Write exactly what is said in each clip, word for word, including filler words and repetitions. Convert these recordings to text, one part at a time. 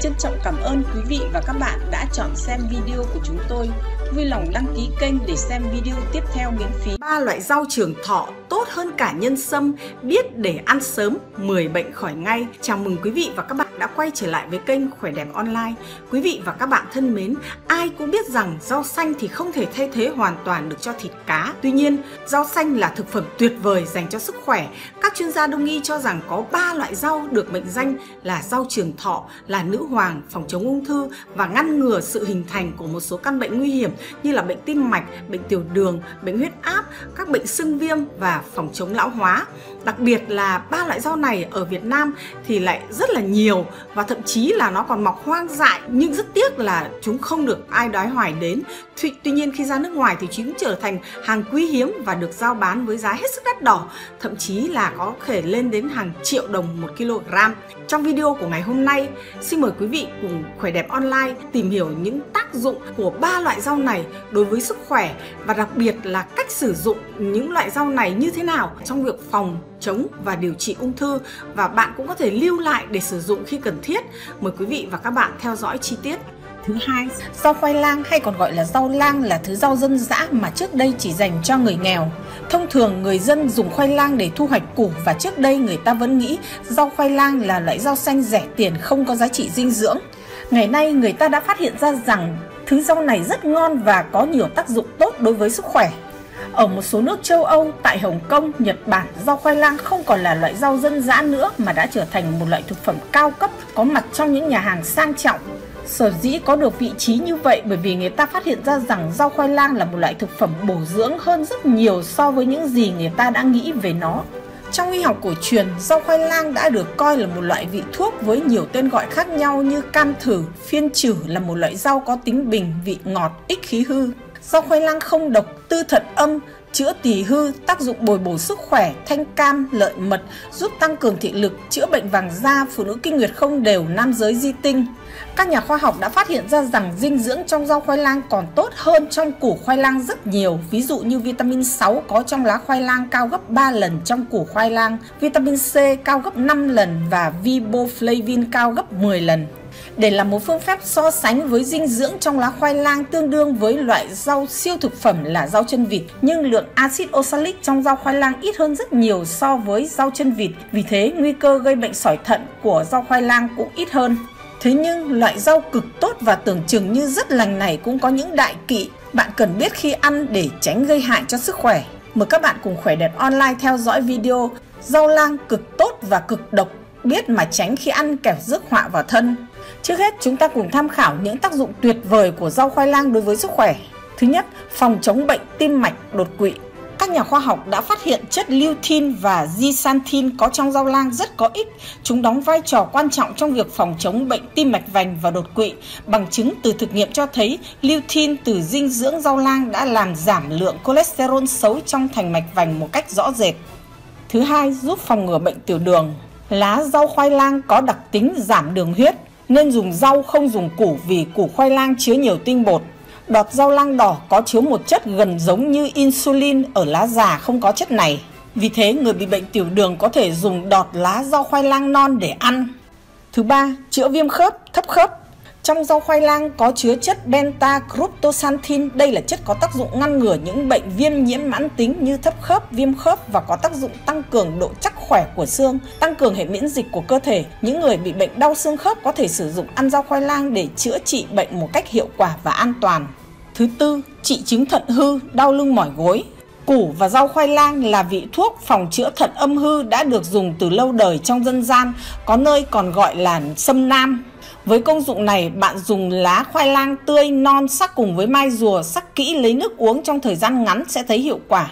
Trân trọng cảm ơn quý vị và các bạn đã chọn xem video của chúng tôi. Vui lòng đăng ký kênh để xem video tiếp theo miễn phí. Ba loại rau trường thọ tốt hơn cả nhân sâm, biết để ăn sớm, mười bệnh khỏi ngay. Chào mừng quý vị và các bạn đã quay trở lại với kênh Khỏe Đẹp Online. Quý vị và các bạn thân mến, ai cũng biết rằng rau xanh thì không thể thay thế hoàn toàn được cho thịt cá. Tuy nhiên, rau xanh là thực phẩm tuyệt vời dành cho sức khỏe. Các chuyên gia đông y cho rằng có ba loại rau được mệnh danh là rau trường thọ, là nữ hoàng, phòng chống ung thư và ngăn ngừa sự hình thành của một số căn bệnh nguy hiểm như là bệnh tim mạch, bệnh tiểu đường, bệnh huyết áp, các bệnh sưng viêm và phòng chống lão hóa. Đặc biệt là ba loại rau này ở Việt Nam thì lại rất là nhiều và thậm chí là nó còn mọc hoang dại, nhưng rất tiếc là chúng không được ai đoái hoài đến. Tuy, tuy nhiên khi ra nước ngoài thì chúng trở thành hàng quý hiếm và được giao bán với giá hết sức đắt đỏ, thậm chí là có thể lên đến hàng triệu đồng một kg. Trong video của ngày hôm nay, xin mời quý vị cùng Khỏe Đẹp Online tìm hiểu những tác dụng của ba loại rau này đối với sức khỏe và đặc biệt là cách sử dụng những loại rau này như thế nào trong việc phòng chống và điều trị ung thư, và bạn cũng có thể lưu lại để sử dụng khi cần thiết. Mời quý vị và các bạn theo dõi chi tiết. Thứ hai, rau khoai lang hay còn gọi là rau lang là thứ rau dân dã mà trước đây chỉ dành cho người nghèo. Thông thường người dân dùng khoai lang để thu hoạch củ, và trước đây người ta vẫn nghĩ rau khoai lang là loại rau xanh rẻ tiền không có giá trị dinh dưỡng. Ngày nay người ta đã phát hiện ra rằng thứ rau này rất ngon và có nhiều tác dụng tốt đối với sức khỏe. Ở một số nước châu Âu, tại Hồng Kông, Nhật Bản, rau khoai lang không còn là loại rau dân dã nữa mà đã trở thành một loại thực phẩm cao cấp có mặt trong những nhà hàng sang trọng. Sở dĩ có được vị trí như vậy bởi vì người ta phát hiện ra rằng rau khoai lang là một loại thực phẩm bổ dưỡng hơn rất nhiều so với những gì người ta đã nghĩ về nó. Trong y học cổ truyền, rau khoai lang đã được coi là một loại vị thuốc với nhiều tên gọi khác nhau như cam thử, phiên chử, là một loại rau có tính bình, vị ngọt, ích khí hư. Rau khoai lang không độc, tư thận âm, chữa tỳ hư, tác dụng bồi bổ sức khỏe, thanh cam, lợi mật, giúp tăng cường thị lực, chữa bệnh vàng da, phụ nữ kinh nguyệt không đều, nam giới di tinh. Các nhà khoa học đã phát hiện ra rằng dinh dưỡng trong rau khoai lang còn tốt hơn trong củ khoai lang rất nhiều. Ví dụ như vitamin sáu có trong lá khoai lang cao gấp ba lần trong củ khoai lang, vitamin C cao gấp năm lần và riboflavin cao gấp mười lần. Để làm một phương pháp so sánh với dinh dưỡng trong lá khoai lang tương đương với loại rau siêu thực phẩm là rau chân vịt, nhưng lượng axit oxalic trong rau khoai lang ít hơn rất nhiều so với rau chân vịt, vì thế nguy cơ gây bệnh sỏi thận của rau khoai lang cũng ít hơn. Thế nhưng loại rau cực tốt và tưởng chừng như rất lành này cũng có những đại kỵ bạn cần biết khi ăn để tránh gây hại cho sức khỏe. Mời các bạn cùng Khỏe Đẹp Online theo dõi video rau lang cực tốt và cực độc, biết mà tránh khi ăn kẻo rước họa vào thân. Trước hết chúng ta cùng tham khảo những tác dụng tuyệt vời của rau khoai lang đối với sức khỏe. Thứ nhất, phòng chống bệnh tim mạch, đột quỵ. Các nhà khoa học đã phát hiện chất lutein và zeaxanthin có trong rau lang rất có ích. Chúng đóng vai trò quan trọng trong việc phòng chống bệnh tim mạch vành và đột quỵ. Bằng chứng từ thực nghiệm cho thấy lutein từ dinh dưỡng rau lang đã làm giảm lượng cholesterol xấu trong thành mạch vành một cách rõ rệt. Thứ hai, giúp phòng ngừa bệnh tiểu đường. Lá rau khoai lang có đặc tính giảm đường huyết, nên dùng rau không dùng củ vì củ khoai lang chứa nhiều tinh bột. Đọt rau lang đỏ có chứa một chất gần giống như insulin, ở lá già không có chất này. Vì thế người bị bệnh tiểu đường có thể dùng đọt lá rau khoai lang non để ăn. Thứ ba, chữa viêm khớp, thấp khớp. Trong rau khoai lang có chứa chất beta-cryptoxanthin, đây là chất có tác dụng ngăn ngừa những bệnh viêm nhiễm mãn tính như thấp khớp, viêm khớp và có tác dụng tăng cường độ chắc khỏe của xương, tăng cường hệ miễn dịch của cơ thể. Những người bị bệnh đau xương khớp có thể sử dụng ăn rau khoai lang để chữa trị bệnh một cách hiệu quả và an toàn. Thứ tư, trị chứng thận hư, đau lưng mỏi gối. Củ và rau khoai lang là vị thuốc phòng chữa thận âm hư đã được dùng từ lâu đời trong dân gian, có nơi còn gọi là sâm nam. Với công dụng này, bạn dùng lá khoai lang tươi non sắc cùng với mai rùa, sắc kỹ lấy nước uống trong thời gian ngắn sẽ thấy hiệu quả.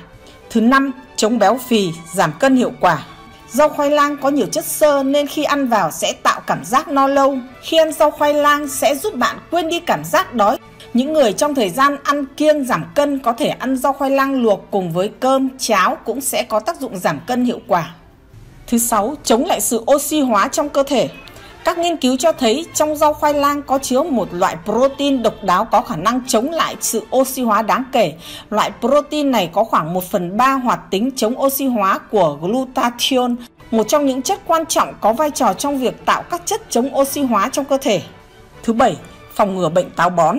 Thứ năm, chống béo phì, giảm cân hiệu quả. Rau khoai lang có nhiều chất xơ nên khi ăn vào sẽ tạo cảm giác no lâu. Khi ăn rau khoai lang sẽ giúp bạn quên đi cảm giác đói. Những người trong thời gian ăn kiêng giảm cân có thể ăn rau khoai lang luộc cùng với cơm, cháo cũng sẽ có tác dụng giảm cân hiệu quả. Thứ sáu, chống lại sự oxy hóa trong cơ thể. Các nghiên cứu cho thấy trong rau khoai lang có chứa một loại protein độc đáo có khả năng chống lại sự oxy hóa đáng kể. Loại protein này có khoảng một phần ba hoạt tính chống oxy hóa của glutathione, một trong những chất quan trọng có vai trò trong việc tạo các chất chống oxy hóa trong cơ thể. Thứ bảy, phòng ngừa bệnh táo bón.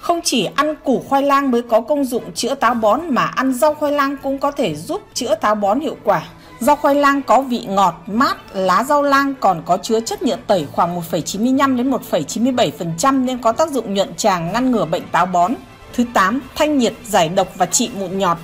Không chỉ ăn củ khoai lang mới có công dụng chữa táo bón mà ăn rau khoai lang cũng có thể giúp chữa táo bón hiệu quả. Rau khoai lang có vị ngọt, mát, lá rau lang còn có chứa chất nhựa tẩy khoảng một phẩy chín mươi lăm đến một phẩy chín mươi bảy phần trăm nên có tác dụng nhuận tràng, ngăn ngừa bệnh táo bón. Thứ tám, thanh nhiệt, giải độc và trị mụn nhọt.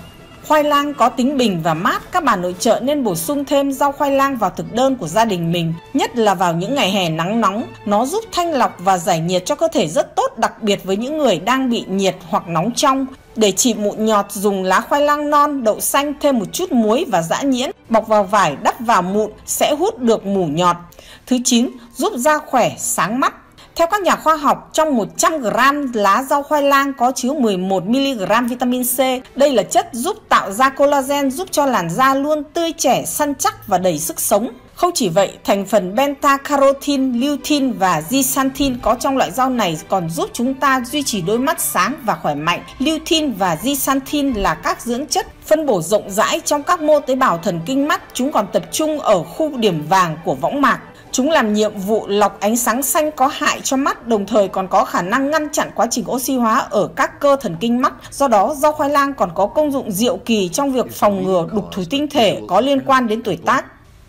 Khoai lang có tính bình và mát, các bà nội trợ nên bổ sung thêm rau khoai lang vào thực đơn của gia đình mình, nhất là vào những ngày hè nắng nóng. Nó giúp thanh lọc và giải nhiệt cho cơ thể rất tốt, đặc biệt với những người đang bị nhiệt hoặc nóng trong. Để trị mụn nhọt, dùng lá khoai lang non, đậu xanh, thêm một chút muối và giã nhuyễn, bọc vào vải, đắp vào mụn sẽ hút được mủ nhọt. Thứ chín, giúp da khỏe, sáng mắt. Theo các nhà khoa học, trong một trăm gam lá rau khoai lang có chứa mười một mi-li-gam vitamin C. Đây là chất giúp tạo ra collagen, giúp cho làn da luôn tươi trẻ, săn chắc và đầy sức sống. Không chỉ vậy, thành phần beta-carotene, lutein và zeaxanthin có trong loại rau này còn giúp chúng ta duy trì đôi mắt sáng và khỏe mạnh. Lutein và zeaxanthin là các dưỡng chất phân bổ rộng rãi trong các mô tế bào thần kinh mắt. Chúng còn tập trung ở khu điểm vàng của võng mạc. Chúng làm nhiệm vụ lọc ánh sáng xanh có hại cho mắt, đồng thời còn có khả năng ngăn chặn quá trình oxy hóa ở các cơ thần kinh mắt. Do đó, rau khoai lang còn có công dụng diệu kỳ trong việc phòng ngừa đục thủy tinh thể có liên quan đến tuổi tác.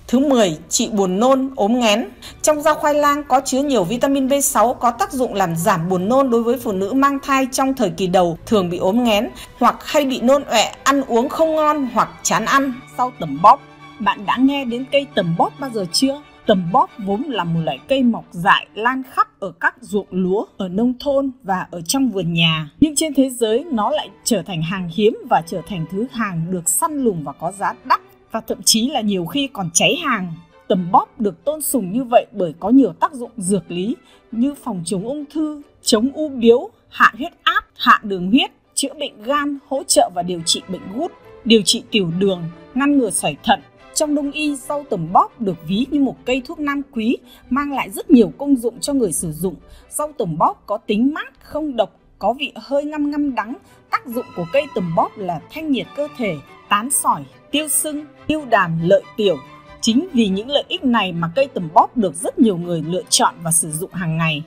Thứ mười, trị buồn nôn, ốm nghén. Trong rau khoai lang có chứa nhiều vitamin B sáu có tác dụng làm giảm buồn nôn đối với phụ nữ mang thai trong thời kỳ đầu thường bị ốm nghén hoặc hay bị nôn ọe, ăn uống không ngon hoặc chán ăn. Sau tầm bóp, bạn đã nghe đến cây tầm bóp bao giờ chưa? Tầm bóp vốn là một loại cây mọc dại lan khắp ở các ruộng lúa, ở nông thôn và ở trong vườn nhà. Nhưng trên thế giới nó lại trở thành hàng hiếm và trở thành thứ hàng được săn lùng và có giá đắt và thậm chí là nhiều khi còn cháy hàng. Tầm bóp được tôn sùng như vậy bởi có nhiều tác dụng dược lý như phòng chống ung thư, chống u biếu, hạ huyết áp, hạ đường huyết, chữa bệnh gan, hỗ trợ và điều trị bệnh gút, điều trị tiểu đường, ngăn ngừa sỏi thận. Trong Đông y, rau tầm bóp được ví như một cây thuốc nam quý, mang lại rất nhiều công dụng cho người sử dụng. Rau tầm bóp có tính mát, không độc, có vị hơi ngăm ngăm đắng. Tác dụng của cây tầm bóp là thanh nhiệt cơ thể, tán sỏi, tiêu sưng, tiêu đàm, lợi tiểu. Chính vì những lợi ích này mà cây tầm bóp được rất nhiều người lựa chọn và sử dụng hàng ngày.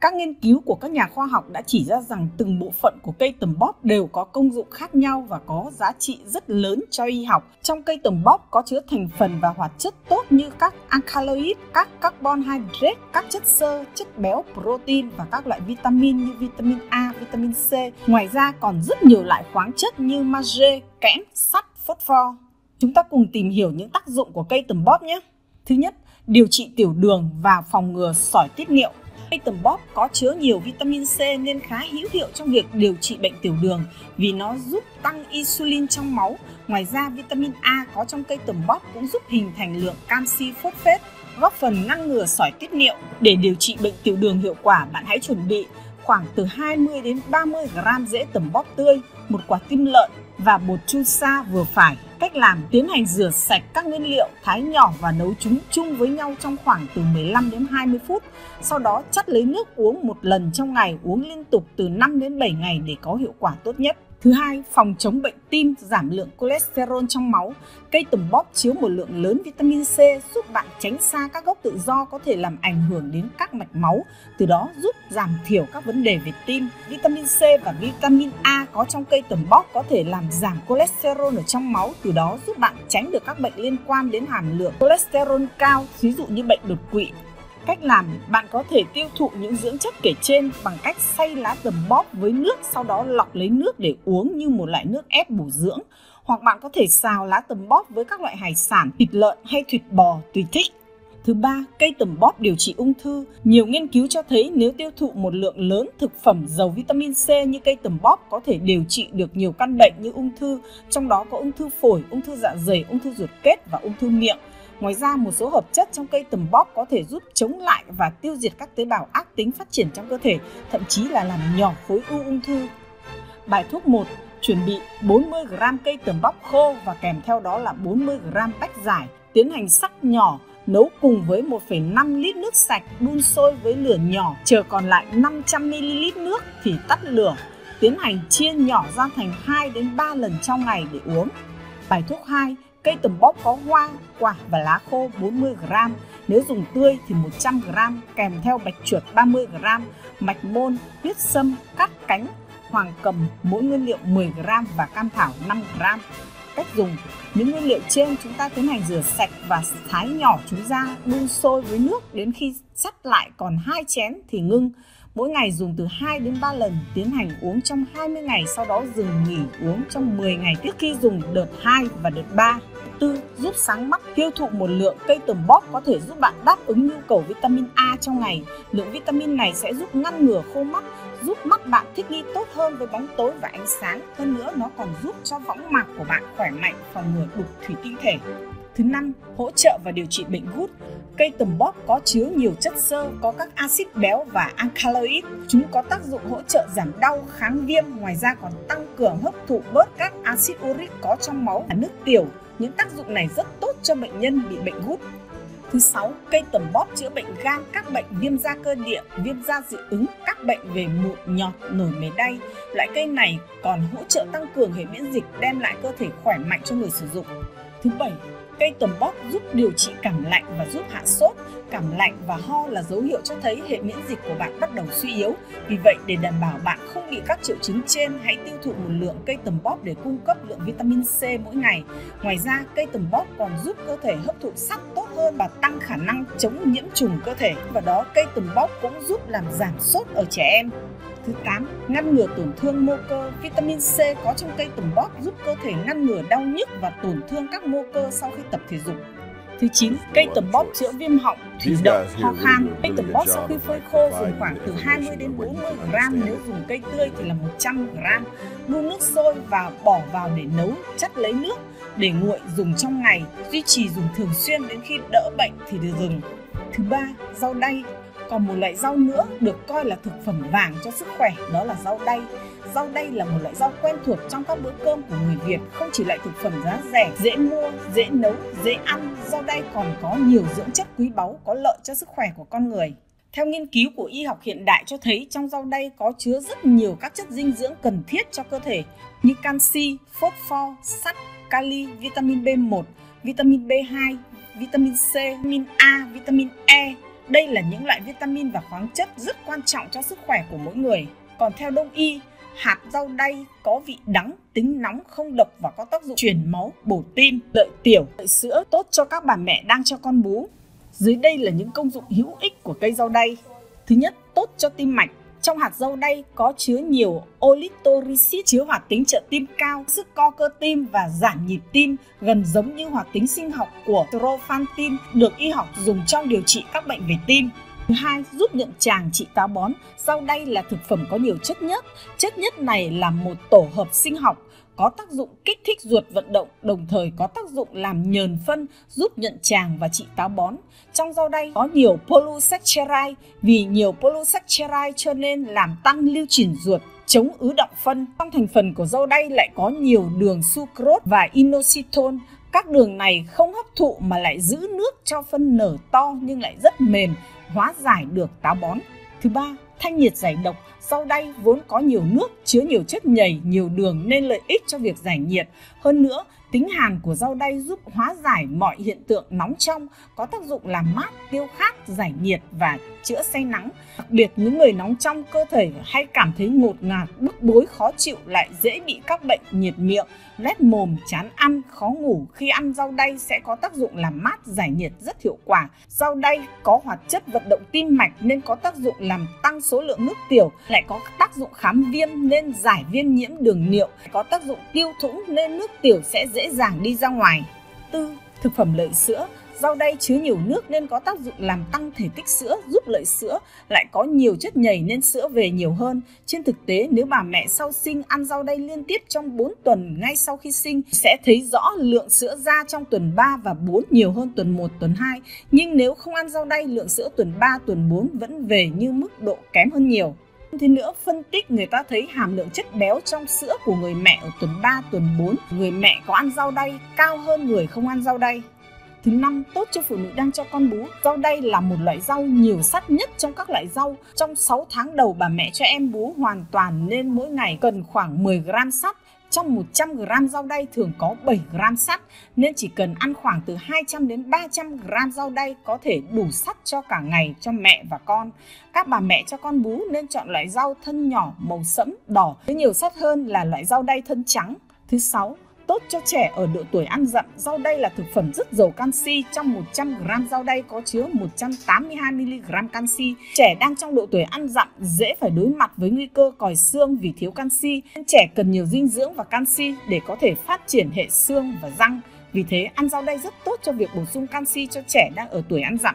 Các nghiên cứu của các nhà khoa học đã chỉ ra rằng từng bộ phận của cây tầm bóp đều có công dụng khác nhau và có giá trị rất lớn cho y học. Trong cây tầm bóp có chứa thành phần và hoạt chất tốt như các alkaloid, các carbon hydrate, các chất xơ, chất béo, protein và các loại vitamin như vitamin A, vitamin C. Ngoài ra còn rất nhiều loại khoáng chất như magie, kẽm, sắt, phốt pho. Chúng ta cùng tìm hiểu những tác dụng của cây tầm bóp nhé. Thứ nhất, điều trị tiểu đường và phòng ngừa sỏi tiết niệu. Cây tầm bóp có chứa nhiều vitamin C nên khá hữu hiệu trong việc điều trị bệnh tiểu đường vì nó giúp tăng insulin trong máu. Ngoài ra, vitamin A có trong cây tầm bóp cũng giúp hình thành lượng canxi phosphate, góp phần ngăn ngừa sỏi tiết niệu. Để điều trị bệnh tiểu đường hiệu quả, bạn hãy chuẩn bị khoảng từ hai mươi đến ba mươi gam rễ tầm bóp tươi, một quả tim lợn và bột chu sa vừa phải. Cách làm: tiến hành rửa sạch các nguyên liệu, thái nhỏ và nấu chúng chung với nhau trong khoảng từ mười lăm đến hai mươi phút. Sau đó chắt lấy nước uống một lần trong ngày, uống liên tục từ năm đến bảy ngày để có hiệu quả tốt nhất. Thứ hai, phòng chống bệnh tim, giảm lượng cholesterol trong máu. Cây tầm bóp chứa một lượng lớn vitamin C giúp bạn tránh xa các gốc tự do có thể làm ảnh hưởng đến các mạch máu, từ đó giúp giảm thiểu các vấn đề về tim. Vitamin C và vitamin A có trong cây tầm bóp có thể làm giảm cholesterol ở trong máu, từ đó giúp bạn tránh được các bệnh liên quan đến hàm lượng cholesterol cao, ví dụ như bệnh đột quỵ. Cách làm: bạn có thể tiêu thụ những dưỡng chất kể trên bằng cách xay lá tầm bóp với nước, sau đó lọc lấy nước để uống như một loại nước ép bổ dưỡng. Hoặc bạn có thể xào lá tầm bóp với các loại hải sản, thịt lợn hay thịt bò, tùy thích. Thứ ba, cây tầm bóp điều trị ung thư. Nhiều nghiên cứu cho thấy nếu tiêu thụ một lượng lớn thực phẩm giàu vitamin C như cây tầm bóp có thể điều trị được nhiều căn bệnh như ung thư, trong đó có ung thư phổi, ung thư dạ dày, ung thư ruột kết và ung thư miệng. Ngoài ra, một số hợp chất trong cây tầm bóp có thể giúp chống lại và tiêu diệt các tế bào ác tính phát triển trong cơ thể, thậm chí là làm nhỏ khối u ung thư. Bài thuốc một, chuẩn bị bốn mươi gam cây tầm bóp khô và kèm theo đó là bốn mươi gam bách giải, tiến hành sắc nhỏ, nấu cùng với một phẩy năm lít nước sạch đun sôi với lửa nhỏ, chờ còn lại năm trăm mi li lít nước thì tắt lửa, tiến hành chia nhỏ ra thành hai đến ba lần trong ngày để uống. Bài thuốc hai, cây tầm bóp có hoa, quả và lá khô bốn mươi gam, nếu dùng tươi thì một trăm gam, kèm theo bạch chuột ba mươi gam, mạch môn, huyết sâm, cát cánh, hoàng cầm, mỗi nguyên liệu mười gam và cam thảo năm gam. Cách dùng, những nguyên liệu trên chúng ta tiến hành rửa sạch và thái nhỏ chúng ra, đun sôi với nước đến khi sắt lại còn hai chén thì ngưng. Mỗi ngày dùng từ hai đến ba lần, tiến hành uống trong hai mươi ngày, sau đó dừng nghỉ uống trong mười ngày trước khi dùng đợt hai và đợt ba. Tư, giúp sáng mắt, tiêu thụ một lượng cây tầm bóp có thể giúp bạn đáp ứng nhu cầu vitamin A trong ngày. Lượng vitamin này sẽ giúp ngăn ngừa khô mắt, giúp mắt bạn thích nghi tốt hơn với bóng tối và ánh sáng. Hơn nữa, nó còn giúp cho võng mạc của bạn khỏe mạnh, phòng ngừa đục thủy tinh thể. Thứ năm, hỗ trợ và điều trị bệnh gút. Cây tầm bóp có chứa nhiều chất xơ, có các axit béo và alkaloid. Chúng có tác dụng hỗ trợ giảm đau, kháng viêm, ngoài ra còn tăng cường hấp thụ bớt các axit uric có trong máu và nước tiểu. Những tác dụng này rất tốt cho bệnh nhân bị bệnh gút. Thứ sáu, cây tầm bóp chữa bệnh gan, các bệnh viêm da cơ địa, viêm da dị ứng, các bệnh về mụn, nhọt, nổi mề đay. Loại cây này còn hỗ trợ tăng cường hệ miễn dịch, đem lại cơ thể khỏe mạnh cho người sử dụng. Thứ bảy, cây tầm bóp giúp điều trị cảm lạnh và giúp hạ sốt. Cảm lạnh và ho là dấu hiệu cho thấy hệ miễn dịch của bạn bắt đầu suy yếu. Vì vậy, để đảm bảo bạn không bị các triệu chứng trên, hãy tiêu thụ một lượng cây tầm bóp để cung cấp lượng vitamin C mỗi ngày. Ngoài ra, cây tầm bóp còn giúp cơ thể hấp thụ sắt tốt hơn và tăng khả năng chống nhiễm trùng cơ thể. Và đó, cây tầm bóp cũng giúp làm giảm sốt ở trẻ em. Thứ tám, ngăn ngừa tổn thương mô cơ. Vitamin C có trong cây tầm bóp giúp cơ thể ngăn ngừa đau nhức và tổn thương các mô cơ sau khi tập thể dục. Thứ chín, cây tầm bóp chữa viêm họng, thủy đậu, ho khan. Cây tầm bóp sau khi phơi khô dùng khoảng từ hai mươi đến bốn mươi gam, nếu dùng cây tươi thì là một trăm gam. Đun nước sôi và bỏ vào để nấu, chắt lấy nước để nguội dùng trong ngày, duy trì dùng thường xuyên đến khi đỡ bệnh thì được dừng. Thứ ba, rau đay. Còn một loại rau nữa được coi là thực phẩm vàng cho sức khỏe, đó là rau đay. Rau đay là một loại rau quen thuộc trong các bữa cơm của người Việt, không chỉ loại thực phẩm giá rẻ, dễ mua, dễ nấu, dễ ăn. Rau đay còn có nhiều dưỡng chất quý báu có lợi cho sức khỏe của con người. Theo nghiên cứu của y học hiện đại cho thấy trong rau đay có chứa rất nhiều các chất dinh dưỡng cần thiết cho cơ thể như canxi, phốt pho, sắt, kali, vitamin B một, vitamin B hai, vitamin C, vitamin A, vitamin E. Đây là những loại vitamin và khoáng chất rất quan trọng cho sức khỏe của mỗi người. Còn theo Đông y, hạt rau đay có vị đắng, tính nóng, không độc và có tác dụng truyền máu, bổ tim, lợi tiểu, lợi sữa, tốt cho các bà mẹ đang cho con bú. Dưới đây là những công dụng hữu ích của cây rau đay. Thứ nhất, tốt cho tim mạch. Trong hạt rau đay có chứa nhiều olithorycin, chứa hoạt tính trợ tim cao, sức co cơ tim và giảm nhịp tim, gần giống như hoạt tính sinh học của trofantin, được y học dùng trong điều trị các bệnh về tim. Thứ hai, giúp nhuận tràng, trị táo bón. Rau đay là thực phẩm có nhiều chất nhất. Chất nhất này là một tổ hợp sinh học có tác dụng kích thích ruột vận động, đồng thời có tác dụng làm nhờn phân, giúp nhuận tràng và trị táo bón. Trong rau đay có nhiều polysaccharide, vì nhiều polysaccharide cho nên làm tăng lưu trình ruột, chống ứ đọng phân. Trong thành phần của rau đay lại có nhiều đường sucrose và inositol. Các đường này không hấp thụ mà lại giữ nước cho phân nở to nhưng lại rất mềm, hóa giải được táo bón. Thứ ba, thanh nhiệt giải độc. Rau đay vốn có nhiều nước, chứa nhiều chất nhầy, nhiều đường nên lợi ích cho việc giải nhiệt. Hơn nữa, tính hàn của rau đay giúp hóa giải mọi hiện tượng nóng trong, có tác dụng làm mát, tiêu khát, giải nhiệt và chữa say nắng. Đặc biệt, những người nóng trong cơ thể hay cảm thấy ngột ngạt, bức bối, khó chịu lại dễ bị các bệnh nhiệt miệng, loét mồm, chán ăn, khó ngủ. Khi ăn rau đay sẽ có tác dụng làm mát, giải nhiệt rất hiệu quả. Rau đay có hoạt chất vận động tim mạch nên có tác dụng làm tăng số lượng nước tiểu, lại có tác dụng khám viêm nên giải viêm nhiễm đường niệu, có tác dụng tiêu thủng nên nước tiểu sẽ dễ dàng đi ra ngoài. Tư, thực phẩm lợi sữa. Rau đay chứa nhiều nước nên có tác dụng làm tăng thể tích sữa, giúp lợi sữa, lại có nhiều chất nhầy nên sữa về nhiều hơn. Trên thực tế, nếu bà mẹ sau sinh ăn rau đay liên tiếp trong bốn tuần ngay sau khi sinh, sẽ thấy rõ lượng sữa ra trong tuần ba và bốn nhiều hơn tuần một, tuần hai. Nhưng nếu không ăn rau đay, lượng sữa tuần ba, tuần bốn vẫn về như mức độ kém hơn nhiều. Thế nữa, phân tích người ta thấy hàm lượng chất béo trong sữa của người mẹ ở tuần ba, tuần bốn, người mẹ có ăn rau đay cao hơn người không ăn rau đay. Thứ năm, tốt cho phụ nữ đang cho con bú. Rau đay là một loại rau nhiều sắt nhất trong các loại rau. Trong sáu tháng đầu bà mẹ cho em bú hoàn toàn nên mỗi ngày cần khoảng mười gam sắt. Trong một trăm gam rau đay thường có bảy gam sắt, nên chỉ cần ăn khoảng từ hai trăm đến ba trăm gam rau đay có thể đủ sắt cho cả ngày cho mẹ và con. Các bà mẹ cho con bú nên chọn loại rau thân nhỏ, màu sẫm, đỏ, với nhiều sắt hơn là loại rau đay thân trắng. Thứ sáu, tốt cho trẻ ở độ tuổi ăn dặm. Rau đay là thực phẩm rất giàu canxi. Trong một trăm gam rau đay có chứa một trăm tám mươi hai mi-li-gam canxi. Trẻ đang trong độ tuổi ăn dặm dễ phải đối mặt với nguy cơ còi xương vì thiếu canxi, nên trẻ cần nhiều dinh dưỡng và canxi để có thể phát triển hệ xương và răng. Vì thế, ăn rau đay rất tốt cho việc bổ sung canxi cho trẻ đang ở tuổi ăn dặm.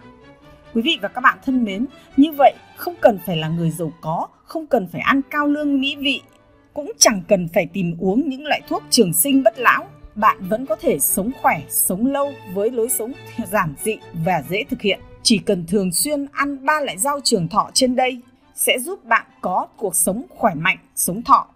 Quý vị và các bạn thân mến, như vậy không cần phải là người giàu có, không cần phải ăn cao lương mỹ vị, cũng chẳng cần phải tìm uống những loại thuốc trường sinh bất lão. Bạn vẫn có thể sống khỏe, sống lâu với lối sống giản dị và dễ thực hiện. Chỉ cần thường xuyên ăn ba loại rau trường thọ trên đây sẽ giúp bạn có cuộc sống khỏe mạnh, sống thọ.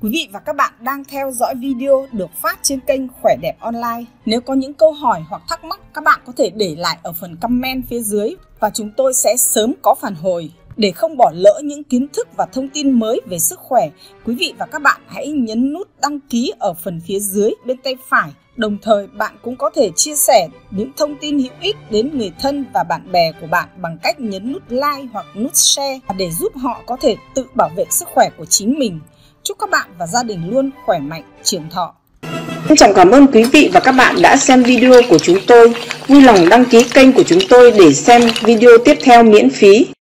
Quý vị và các bạn đang theo dõi video được phát trên kênh Khỏe Đẹp Online. Nếu có những câu hỏi hoặc thắc mắc, các bạn có thể để lại ở phần comment phía dưới và chúng tôi sẽ sớm có phản hồi. Để không bỏ lỡ những kiến thức và thông tin mới về sức khỏe, quý vị và các bạn hãy nhấn nút đăng ký ở phần phía dưới bên tay phải. Đồng thời, bạn cũng có thể chia sẻ những thông tin hữu ích đến người thân và bạn bè của bạn bằng cách nhấn nút like hoặc nút share để giúp họ có thể tự bảo vệ sức khỏe của chính mình. Chúc các bạn và gia đình luôn khỏe mạnh, trường thọ. Xin trọng cảm ơn quý vị và các bạn đã xem video của chúng tôi. Vui lòng đăng ký kênh của chúng tôi để xem video tiếp theo miễn phí.